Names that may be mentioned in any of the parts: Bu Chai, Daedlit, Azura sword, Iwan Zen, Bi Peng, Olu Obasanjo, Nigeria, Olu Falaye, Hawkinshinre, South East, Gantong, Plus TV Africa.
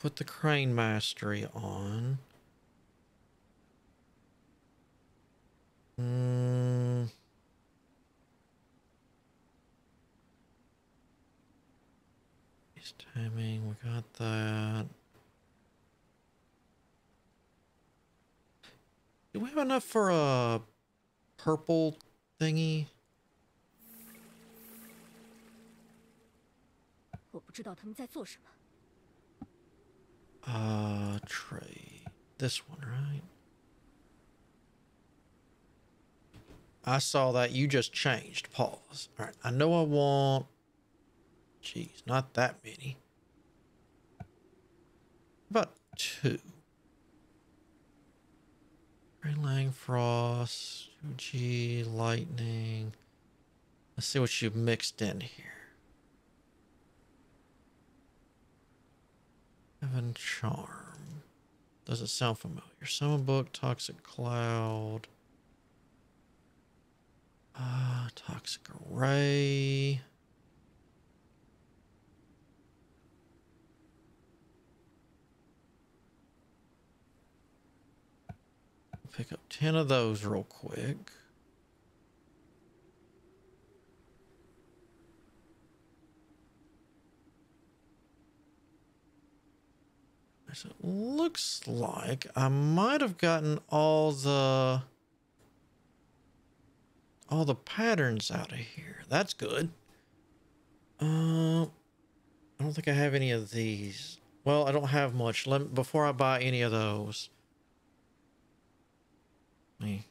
Put the crane mastery on. It's timing, we got that. Do we have enough for a purple thingy? Trade. This one, right? I saw that you just changed. Pause. All right. I know I want... Jeez, not that many. About 2. Lang, Frost, Uji, Lightning. Let's see what you mixed in here. 7 Charm. Doesn't sound familiar. Summon Book, Toxic Cloud. Toxic Array. Pick up 10 of those real quick. So it looks like I might have gotten all the patterns out of here. That's good. I don't think I have any of these. Well, I don't have much. Before I buy any of those. Me.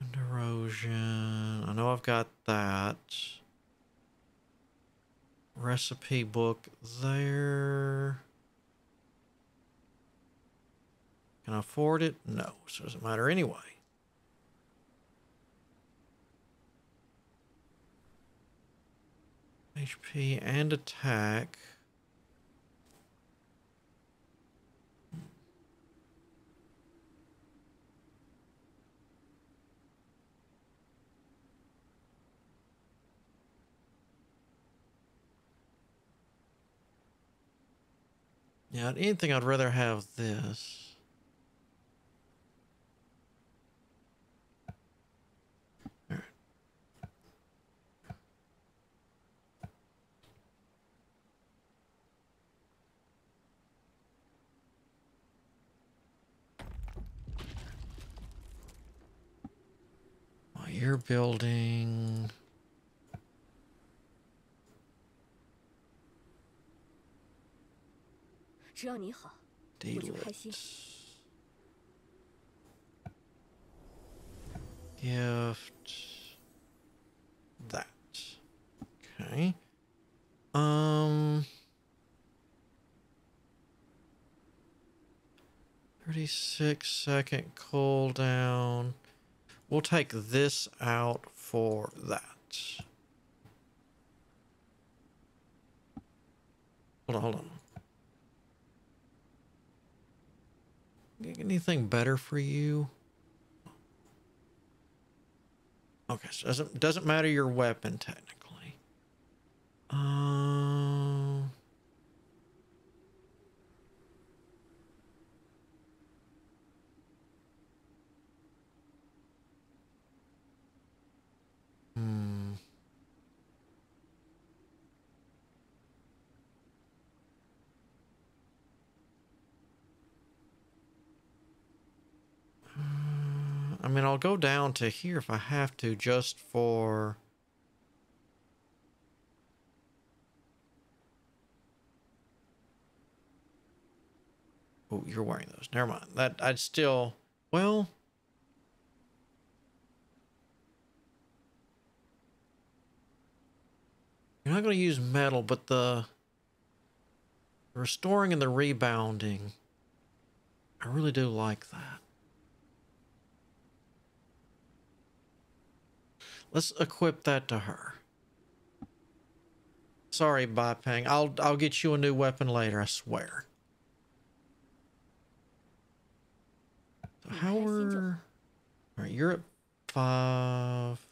And erosion. I know I've got that. Recipe book there. Can I afford it? No, so it doesn't matter anyway. HP and attack. Yeah, anything I'd rather have this. All right. While you're building. Daedlit. Gift. That. Okay. ...36-second cooldown. We'll take this out for that. Hold on. Anything better for you? Okay, so doesn't matter your weapon technically. I mean, I'll go down to here if I have to, just for... Oh, you're wearing those. Never mind. That I'd still... Well... You're not going to use metal, but the... Restoring and the rebounding. I really do like that. Let's equip that to her. Sorry, Bi Peng. I'll get you a new weapon later, I swear. So how are... All right, you're at 5.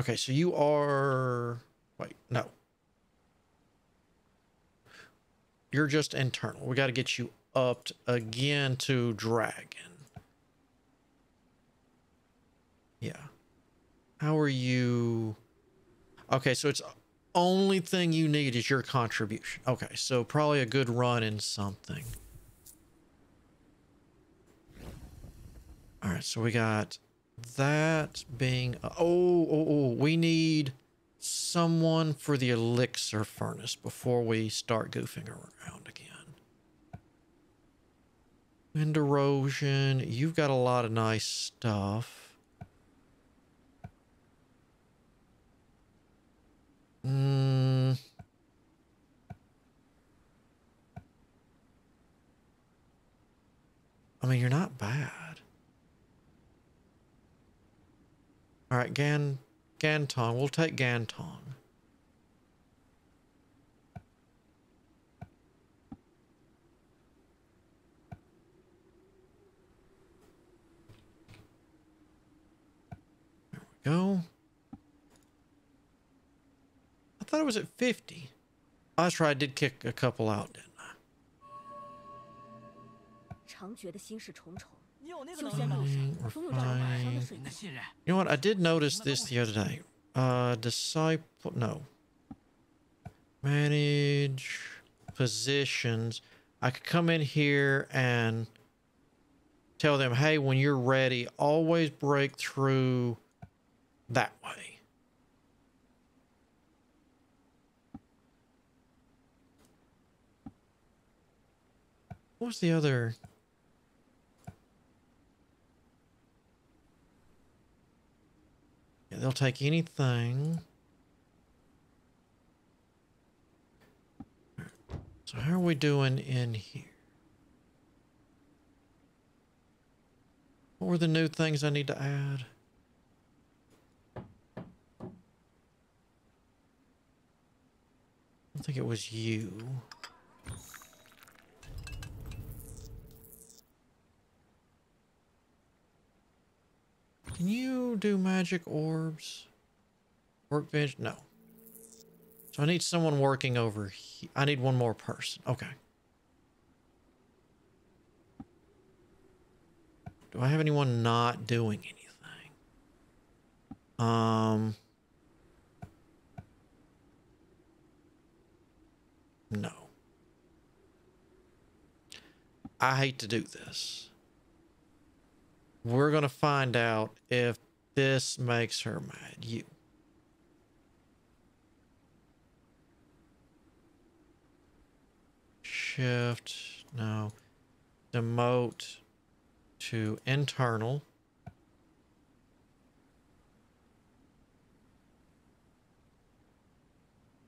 Okay, so you are... Wait, no. You're just internal. We got to get you upped again to dragon. Yeah. How are you? Okay, so it's only thing you need is your contribution. Okay, so probably a good run in something. All right, so we got that being... we need someone for the elixir furnace before we start goofing around again. Wind erosion. You've got a lot of nice stuff. I mean, you're not bad. All right, Gantong. We'll take Gantong. There we go. I thought it was at 50. That's right, I did kick a couple out, didn't I? You know what? I did notice this the other day. Disciple... No. Manage positions. I could come in here and tell them, hey, when you're ready, always break through that way. What was the other? Yeah, they'll take anything. So how are we doing in here? What were the new things I need to add? I think it was you. Can you do magic orbs? Workbench? No. So I need someone working over here. I need one more person. Okay. Do I have anyone not doing anything? No. I hate to do this. We're going to find out if this makes her mad. You. Shift. No. Demote to internal.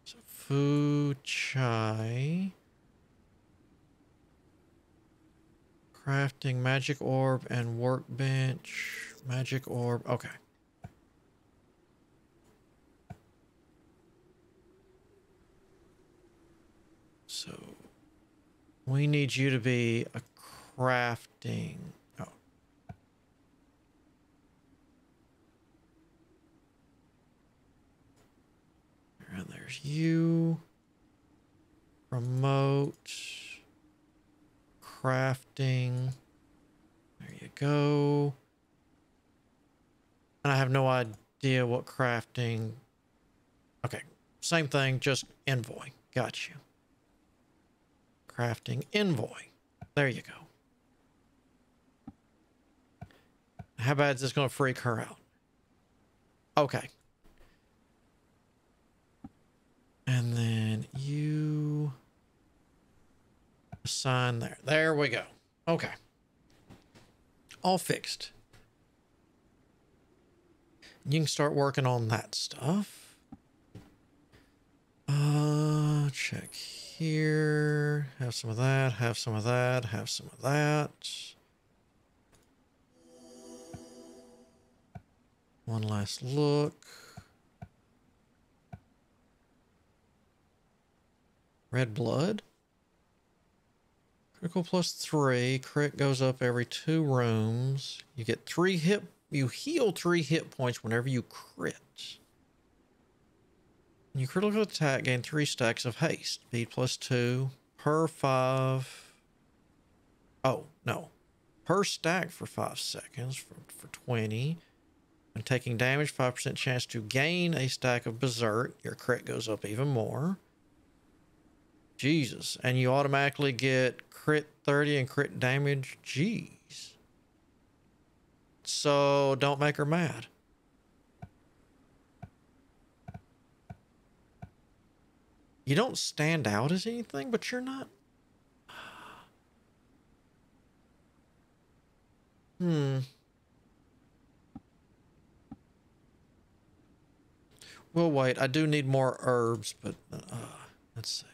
So Bu Chai. Crafting, magic orb, and workbench. Magic orb. Okay. So we need you to be a crafting. Oh. And there's you. Remote. Crafting. There you go. And I have no idea what crafting. Okay. Same thing. Just envoy. Got you. Crafting envoy. There you go. How bad is this going to freak her out? Okay. And then you... Sign there. There we go. Okay. All fixed. You can start working on that stuff. Check here. Have some of that. Have some of that. Have some of that. One last look. Red blood. Critical +3. Crit goes up every 2 rooms. You heal 3 hit points whenever you crit. When you critical attack, gain 3 stacks of haste. Speed plus 2 per 5. Oh, no. Per stack for 5 seconds for 20. When taking damage, 5% chance to gain a stack of Berserk. Your crit goes up even more. Jesus. And you automatically get crit 30 and crit damage. Jeez. So don't make her mad. You don't stand out as anything, but you're not. Well, wait, I do need more herbs, but let's see.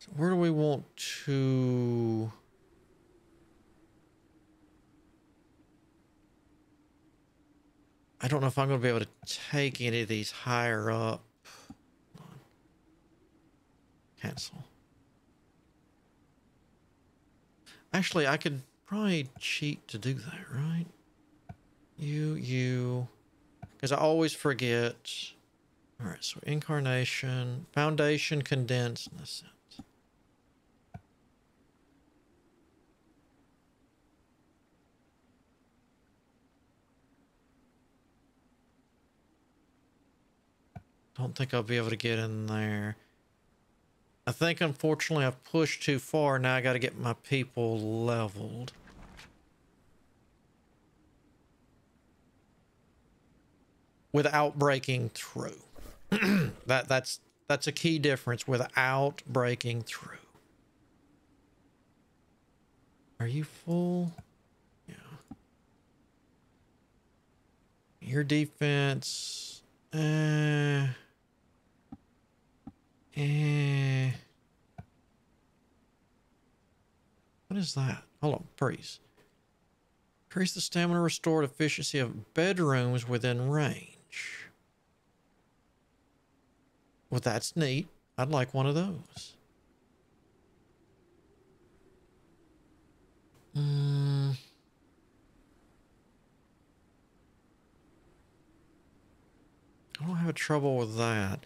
So where do we want to... I don't know if I'm going to be able to take any of these higher up. Hold on. Cancel. Actually, I could probably cheat to do that, right? Because I always forget. All right, so incarnation, foundation, condensed, in a sense. Don't think I'll be able to get in there. I think, unfortunately, I've pushed too far. Now I got to get my people leveled. Without breaking through. That's a key difference. Without breaking through. Are you full? Yeah. Your defense. What is that? Hold on, freeze. Increase the stamina restored efficiency of bedrooms within range. Well, that's neat. I'd like one of those. I don't have a trouble with that.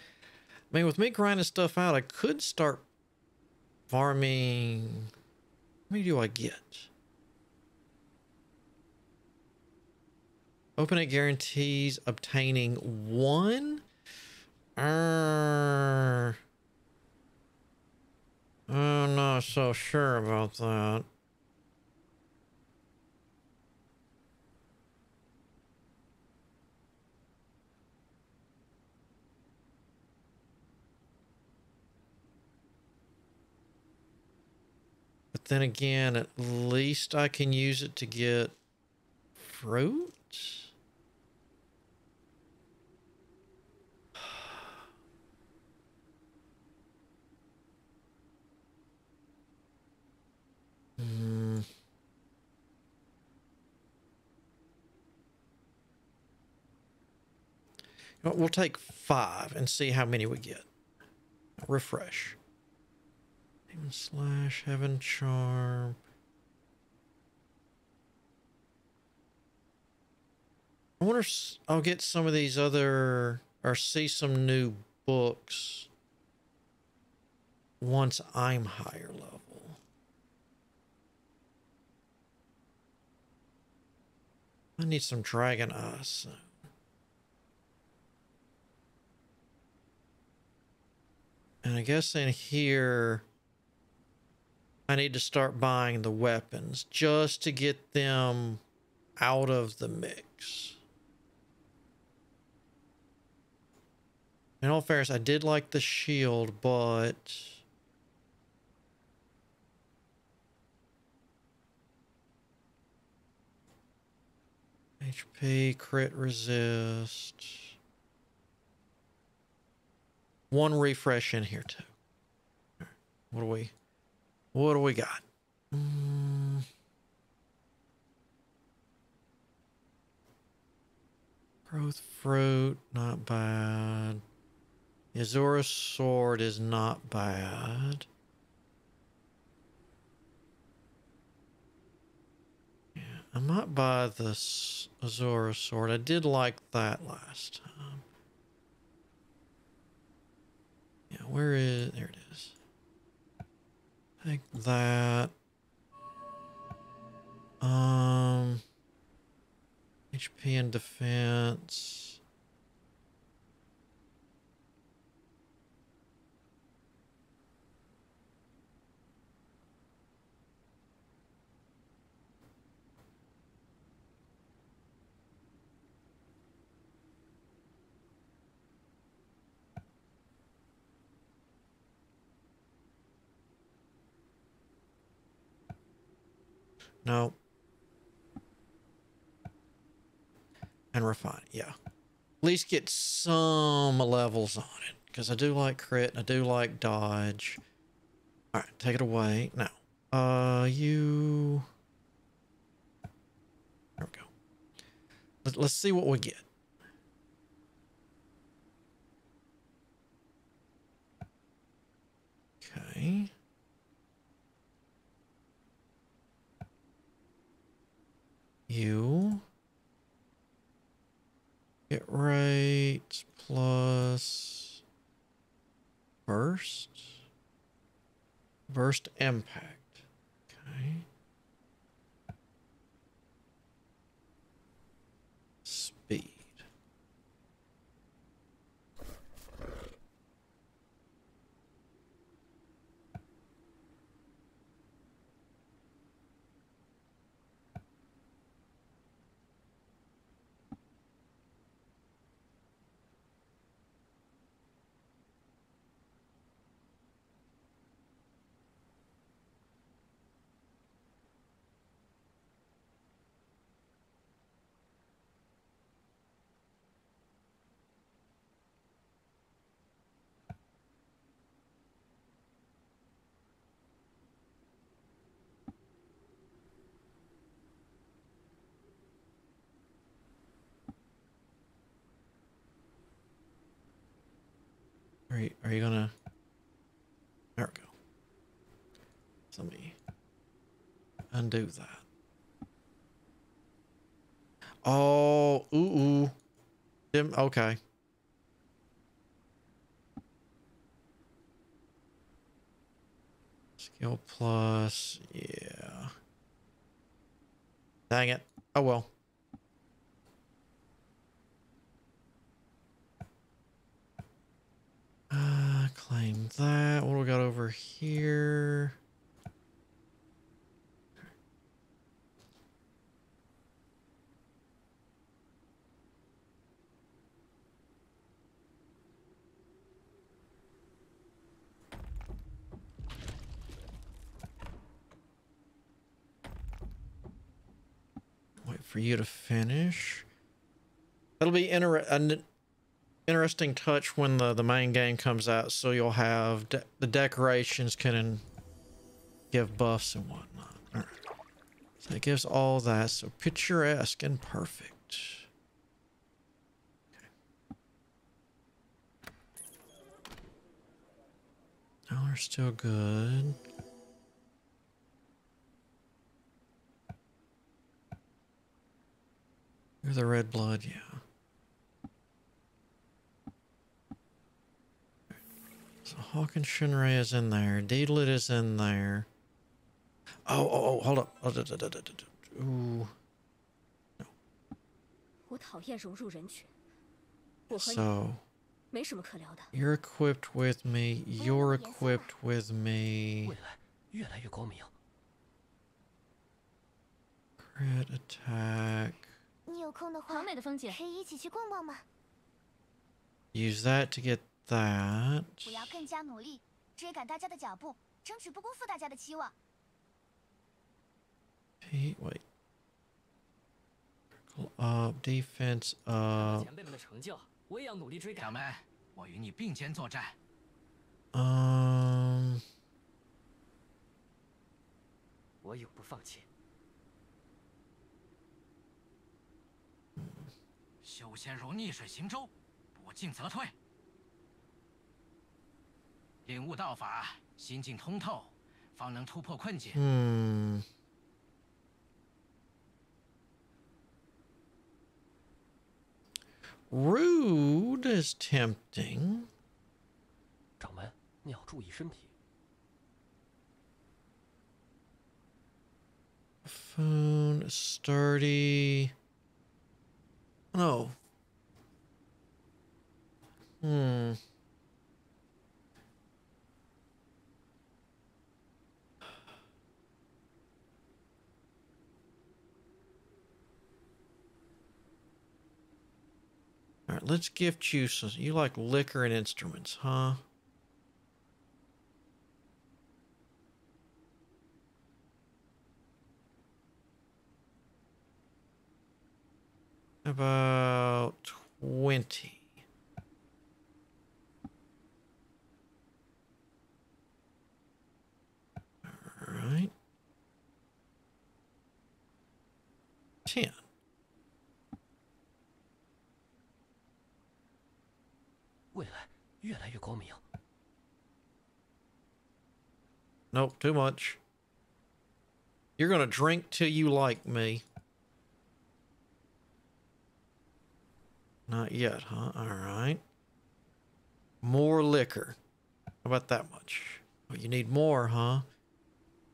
I mean, with me grinding stuff out, I could start farming. How many do I get? Open it guarantees obtaining 1. I'm not so sure about that. But then again, at least I can use it to get fruit? We'll take 5 and see how many we get. Refresh. Demon Slash, Heaven Charm. I wonder if I'll get some of these other, or see some new books once I'm higher level. I need some dragon eyes. And I guess in here, I need to start buying the weapons just to get them out of the mix. In all fairness, I did like the shield, but... HP, crit resist. One refresh in here too. Right. What do we got? Growth fruit, not bad. Azura sword is not bad. I might buy this Azura sword. I did like that last time. Yeah, where is... There it is. Take that. HP and defense. No. And refine, yeah. At least get some levels on it. Because I do like crit, and I do like dodge. Alright, take it away. Now, you... There we go. Let's see what we get. Okay. You... Hit rate plus burst impact. Okay. Speed. Are you gonna... There we go. So let me undo that. Oh, ooh. Okay. Skill plus, yeah. Dang it. Oh well. Claim that. What do we got over here? Wait for you to finish. That'll be interesting touch when the main game comes out, so you'll have the decorations can give buffs and whatnot. All right. So it gives all that, so picturesque and perfect. Okay. Now we're still good. You're the red blood, yeah. So Hawkinshinre is in there. Daedlit is in there. Oh, hold up. Oh, ooh. No. So, you're equipped with me. You're equipped with me. Crit attack. Use that to get that. Wait. Up, defense up. Rude is tempting. Phone, sturdy. Oh. All right, let's gift you some. You like liquor and instruments, huh? About 20. All right. 10. Nope, too much. You're gonna drink till you like me. Not yet, huh? All right. More liquor. How about that much? Oh, you need more, huh?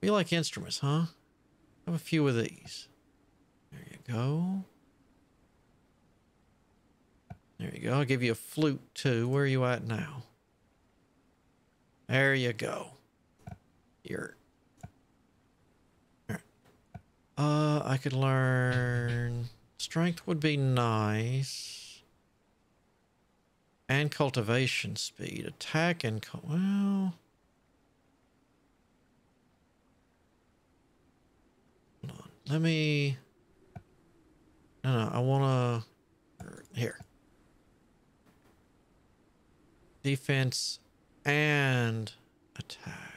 You like instruments, huh? Have a few of these. There you go. There you go. I'll give you a flute, too. Where are you at now? There you go. You're... All right. I could learn... Strength would be nice... And cultivation speed. Attack and... Well... Hold on. Let me... No, I want to... Here. Defense and attack.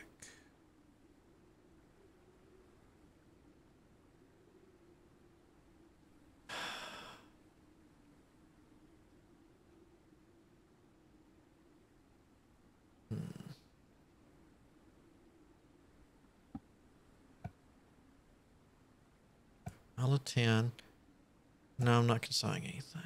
I'll attend. No, I'm not consigning anything.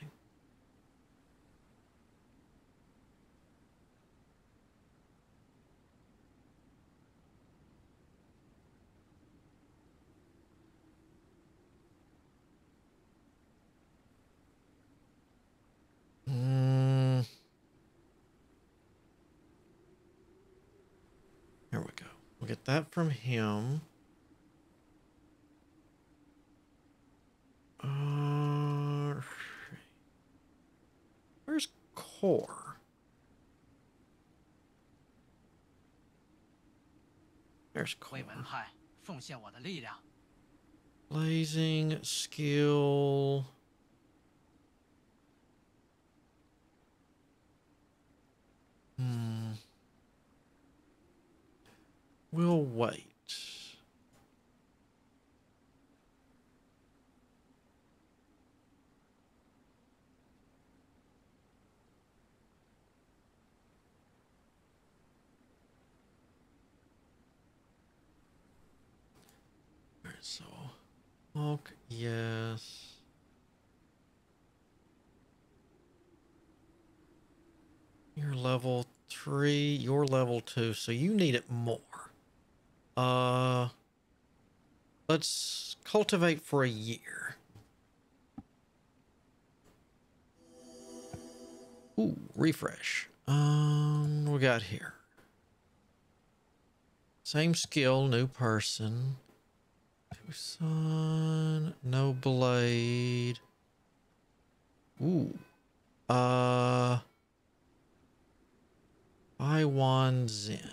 There we go. We'll get that from him. Where's core? There's core. Blazing skill. We'll wait. So, Hawk, yes. You're level 3, you're level 2, so you need it more. Let's cultivate for a year. Ooh, refresh. We got here. Same skill, new person. Tucson, no blade. Ooh. Iwan Zen.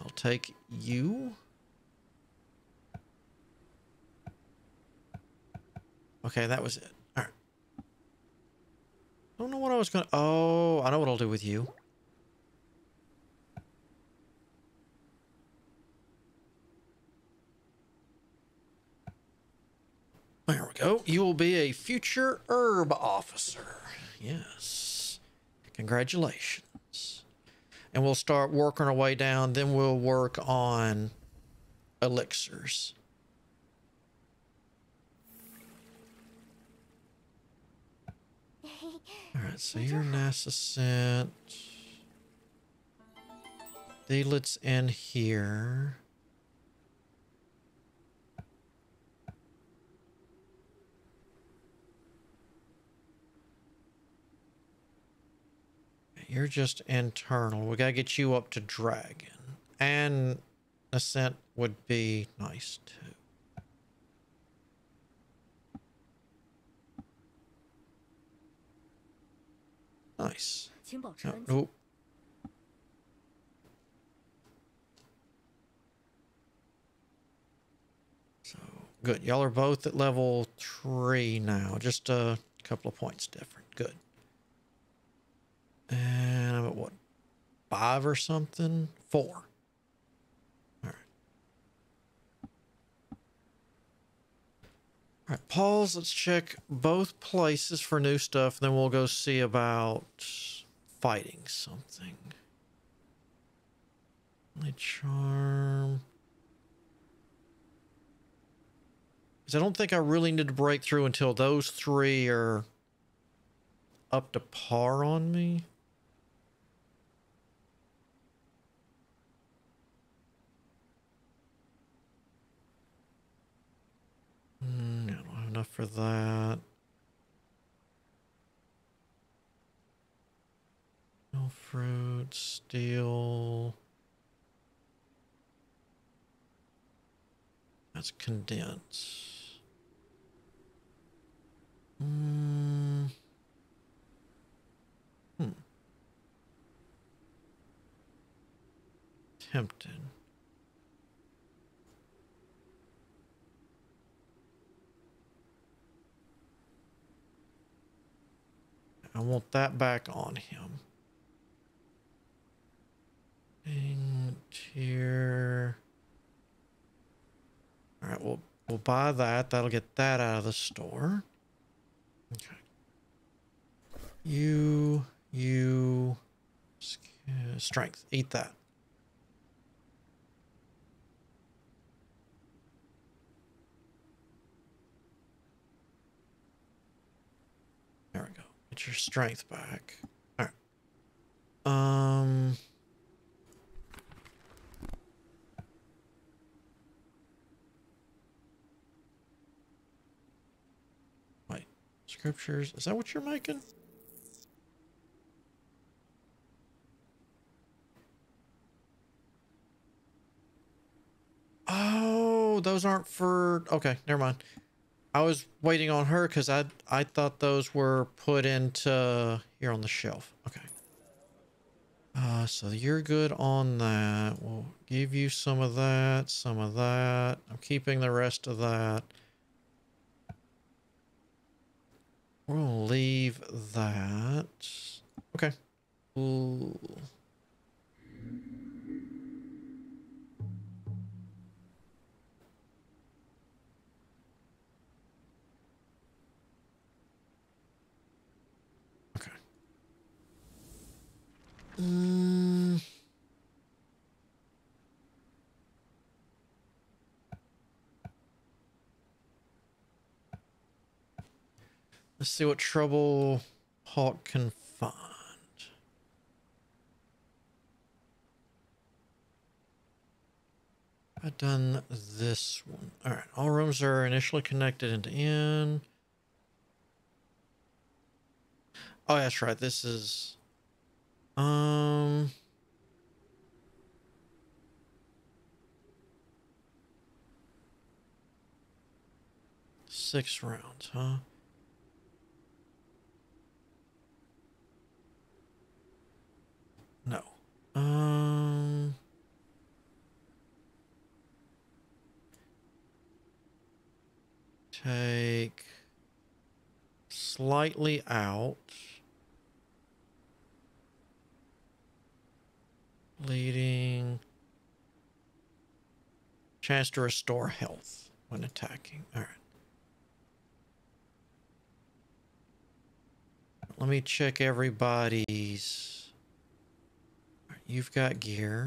I'll take you. Okay, that was it. All right. Don't know what I was gonna... Oh, I know what I'll do with you. There we go. You will be a future herb officer. Yes. Congratulations. And we'll start working our way down. Then we'll work on elixirs. Alright, so you're nascent. Daedlit's in here. You're just internal. We gotta get you up to dragon. And ascent would be nice too. Nice. Oh, nope. So good. Y'all are both at level 3 now. Just a couple of points different. Good. And I'm at what? 5 or something? 4. All right. All right, pause. Let's check both places for new stuff. Then we'll go see about fighting something. My charm. Because I don't think I really need to break through until those 3 are up to par on me. I don't have enough for that. No fruit, steel. That's condense. Tempted. I want that back on him. And here. All right, we'll buy that. That'll get that out of the store. Okay. You strength. Eat that. There we go. Get your strength back. All right. Wait. Scriptures. Is that what you're making? Oh, those aren't for... Okay, never mind. I was waiting on her because I thought those were put into here on the shelf. Okay. So you're good on that. We'll give you some of that, some of that. I'm keeping the rest of that. We're going to leave that. Okay. Ooh. Let's see what trouble Hawk can find. I've done this one. All right, all rooms are initially connected end to end. Oh, that's right. This is... Six rounds, huh? No. Take slightly out. Bleeding. Chance to restore health when attacking. All right. Let me check everybody's. All right, you've got gear.